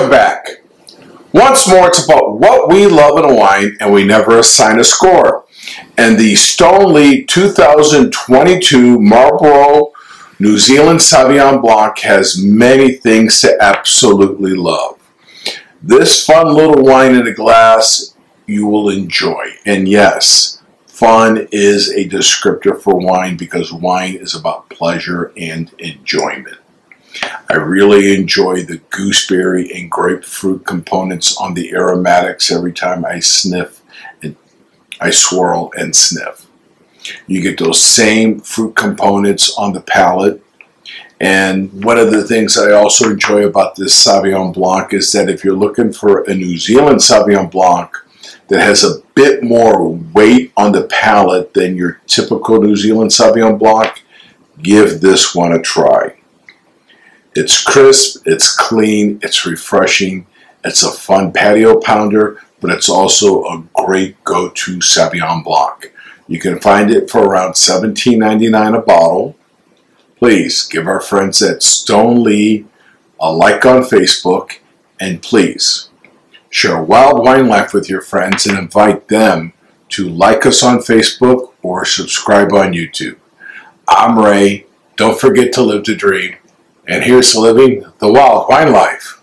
Welcome back. Once more, it's about what we love in a wine, and we never assign a score. And the Stoneleigh 2022 Marlborough New Zealand Sauvignon Blanc has many things to absolutely love. This fun little wine in a glass you will enjoy. And yes, fun is a descriptor for wine because wine is about pleasure and enjoyment. I really enjoy the gooseberry and grapefruit components on the aromatics every time I sniff and I swirl and sniff. You get those same fruit components on the palate. And one of the things I also enjoy about this Sauvignon Blanc is that if you're looking for a New Zealand Sauvignon Blanc that has a bit more weight on the palate than your typical New Zealand Sauvignon Blanc, give this one a try. It's crisp, it's clean, it's refreshing, it's a fun patio pounder, but it's also a great go-to Sauvignon Blanc. You can find it for around $17.99 a bottle. Please give our friends at Stoneleigh a like on Facebook, and please share Wild Wine Life with your friends and invite them to like us on Facebook or subscribe on YouTube. I'm Ray. Don't forget to live the dream. And here's to living the wild wine life.